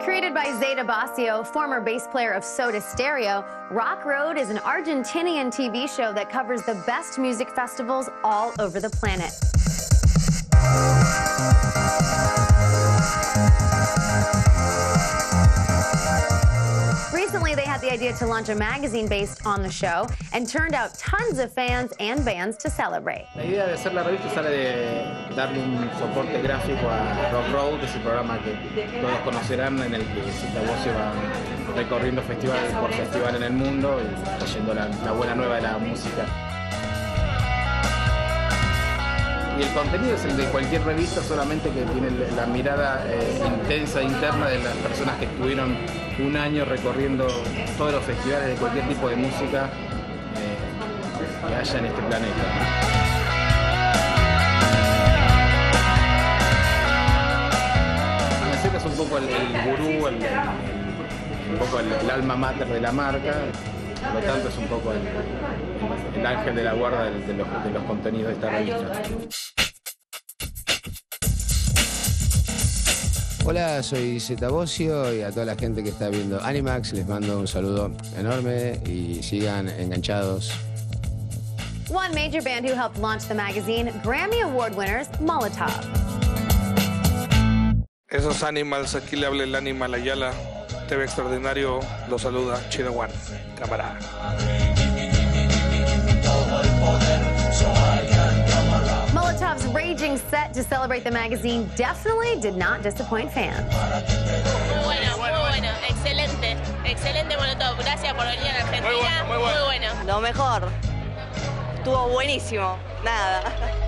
Created by Zeta Bosio, former bass player of Soda Stereo, Rock Road is an Argentinian TV show that covers the best music festivals all over the planet. Recently, they had the idea to launch a magazine based on the show and turned out tons of fans and bands to celebrate. La idea de hacer la revista sale de darle un soporte gráfico a Rock Road, ese programa que todos conocerán, en el que Zeta Bosio va recorriendo festival por festival en el mundo y trayendo la buena nueva de la música. Y el contenido es el de cualquier revista, solamente que tiene la mirada intensa interna de las personas que estuvieron un año recorriendo todos los festivales de cualquier tipo de música que haya en este planeta. Zeta es un poco el gurú, un poco el alma mater de la marca, por lo tanto es un poco el ángel de la guarda de los contenidos de esta revista. Hola, soy Zeta Bosio y a toda la gente que está viendo Animax les mando un saludo enorme y sigan enganchados. One major band who helped launch the magazine, Grammy Award winners Molotov. Esos animals, aquí le habla el animal Ayala. TV Extraordinario los saluda, Chile One, cámara. Molotov's raging set to celebrate the magazine definitely did not disappoint fans. Muy bueno, excelente, excelente Molotov. Gracias por venir a Argentina, muy bueno. Lo mejor, estuvo buenísimo, nada.